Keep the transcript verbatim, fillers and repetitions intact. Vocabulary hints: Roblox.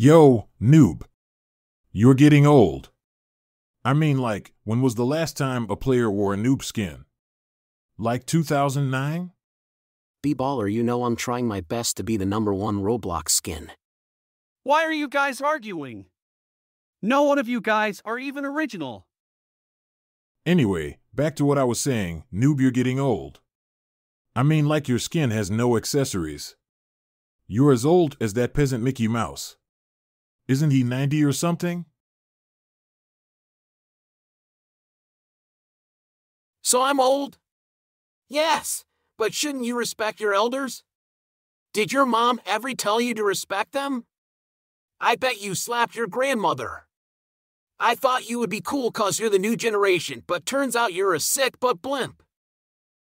Yo, noob. You're getting old. I mean, like, when was the last time a player wore a noob skin? Like two thousand nine? B-Baller, you know I'm trying my best to be the number one Roblox skin. Why are you guys arguing? No one of you guys are even original. Anyway, back to what I was saying, noob, you're getting old. I mean, like, your skin has no accessories. You're as old as that peasant Mickey Mouse. Isn't he ninety or something? So I'm old? Yes, but shouldn't you respect your elders? Did your mom ever tell you to respect them? I bet you slapped your grandmother. I thought you would be cool 'cause you're the new generation, but turns out you're a sick butt blimp.